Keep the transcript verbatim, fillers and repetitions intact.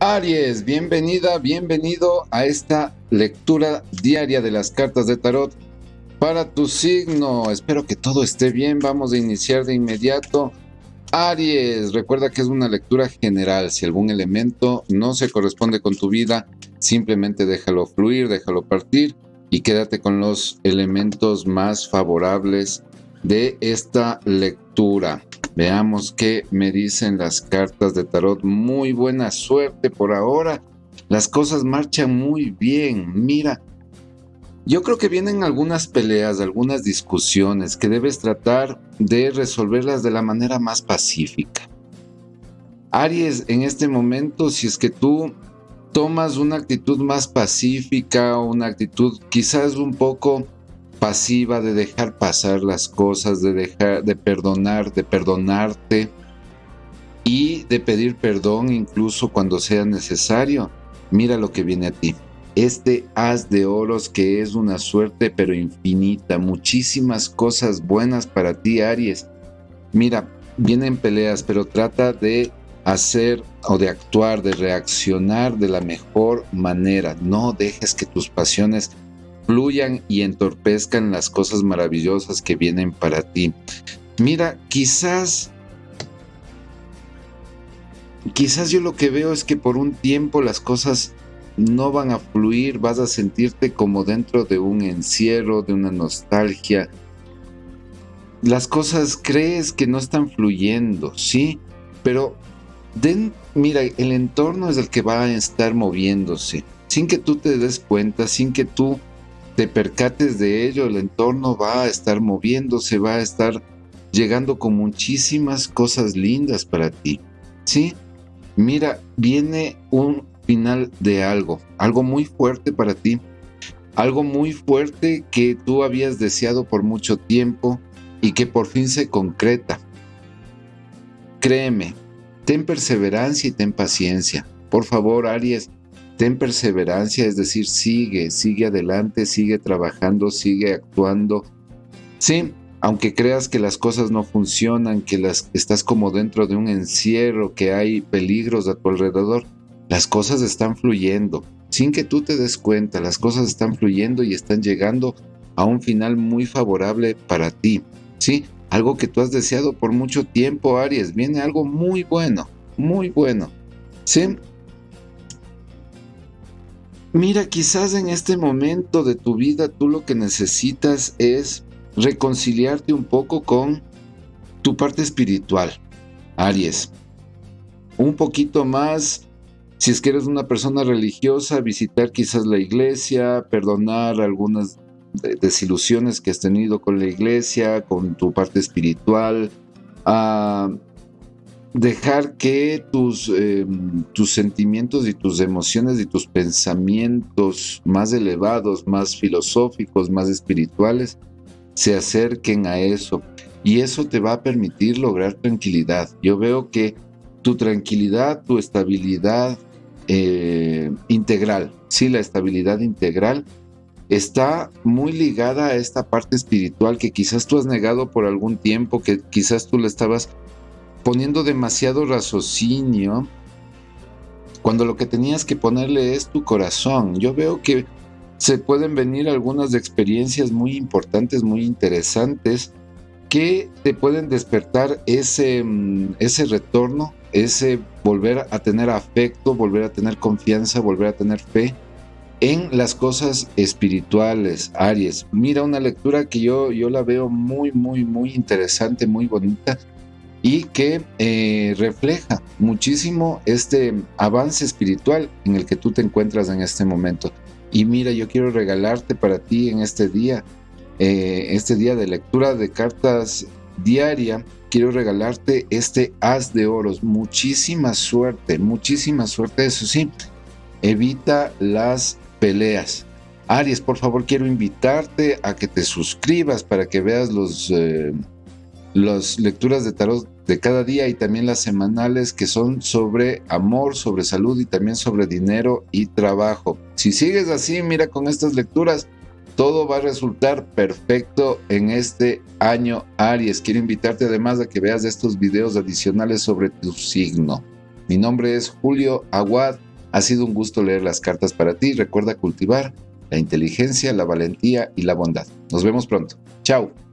Aries, bienvenida, bienvenido a esta lectura diaria de las cartas de tarot para tu signo. Espero que todo esté bien, vamos a iniciar de inmediato. Aries, recuerda que es una lectura general, si algún elemento no se corresponde con tu vida, simplemente déjalo fluir, déjalo partir y quédate con los elementos más favorables de esta lectura. Veamos qué me dicen las cartas de tarot. Muy buena suerte por ahora. Las cosas marchan muy bien. Mira, yo creo que vienen algunas peleas, algunas discusiones que debes tratar de resolverlas de la manera más pacífica. Aries, en este momento, si es que tú tomas una actitud más pacífica, una actitud quizás un poco pasiva de dejar pasar las cosas, de dejar, de perdonar, de perdonarte y de pedir perdón incluso cuando sea necesario. Mira lo que viene a ti. Este as de oros que es una suerte pero infinita. Muchísimas cosas buenas para ti, Aries. Mira, vienen peleas, pero trata de hacer o de actuar, de reaccionar de la mejor manera. No dejes que tus pasiones fluyan y entorpezcan las cosas maravillosas que vienen para ti. Mira, quizás, quizás yo lo que veo es que por un tiempo las cosas no van a fluir, vas a sentirte como dentro de un encierro, de una nostalgia. Las cosas crees que no están fluyendo, ¿sí? Pero, den, mira, el entorno es el que va a estar moviéndose, sin que tú te des cuenta, sin que tú te percates de ello, el entorno va a estar moviéndose, va a estar llegando con muchísimas cosas lindas para ti, ¿sí? Mira, viene un final de algo, algo muy fuerte para ti, algo muy fuerte que tú habías deseado por mucho tiempo y que por fin se concreta. Créeme, ten perseverancia y ten paciencia. Por favor, Aries, ten perseverancia, es decir, sigue, sigue adelante, sigue trabajando, sigue actuando. Sí, aunque creas que las cosas no funcionan, que las, estás como dentro de un encierro, que hay peligros a tu alrededor, las cosas están fluyendo. Sin que tú te des cuenta, las cosas están fluyendo y están llegando a un final muy favorable para ti. Sí, algo que tú has deseado por mucho tiempo, Aries, viene algo muy bueno, muy bueno. Sí. Mira, quizás en este momento de tu vida tú lo que necesitas es reconciliarte un poco con tu parte espiritual, Aries. Un poquito más, si es que eres una persona religiosa, visitar quizás la iglesia, perdonar algunas desilusiones que has tenido con la iglesia, con tu parte espiritual, a dejar que tus, eh, tus sentimientos y tus emociones y tus pensamientos más elevados, más filosóficos, más espirituales, se acerquen a eso. Y eso te va a permitir lograr tranquilidad. Yo veo que tu tranquilidad, tu estabilidad eh, integral, sí, la estabilidad integral, está muy ligada a esta parte espiritual que quizás tú has negado por algún tiempo, que quizás tú le estabas poniendo demasiado raciocinio cuando lo que tenías que ponerle es tu corazón. Yo veo que se pueden venir algunas experiencias muy importantes, muy interesantes, que te pueden despertar ese, ese retorno, ese volver a tener afecto, volver a tener confianza, volver a tener fe en las cosas espirituales, Aries. Mira, una lectura que yo, yo la veo muy, muy, muy interesante, muy bonita, y que eh, refleja muchísimo este avance espiritual en el que tú te encuentras en este momento. Y mira, yo quiero regalarte para ti en este día, eh, este día de lectura de cartas diaria, quiero regalarte este as de oros. Muchísima suerte, muchísima suerte, eso sí, evita las peleas. Aries, por favor, quiero invitarte a que te suscribas para que veas los... Eh, las lecturas de tarot de cada día y también las semanales que son sobre amor, sobre salud y también sobre dinero y trabajo. Si sigues así, mira, con estas lecturas, todo va a resultar perfecto en este año, Aries. Quiero invitarte además a que veas estos videos adicionales sobre tu signo. Mi nombre es Julio Awad Ha sido un gusto leer las cartas para ti. Recuerda cultivar la inteligencia, la valentía y la bondad. Nos vemos pronto. Chao.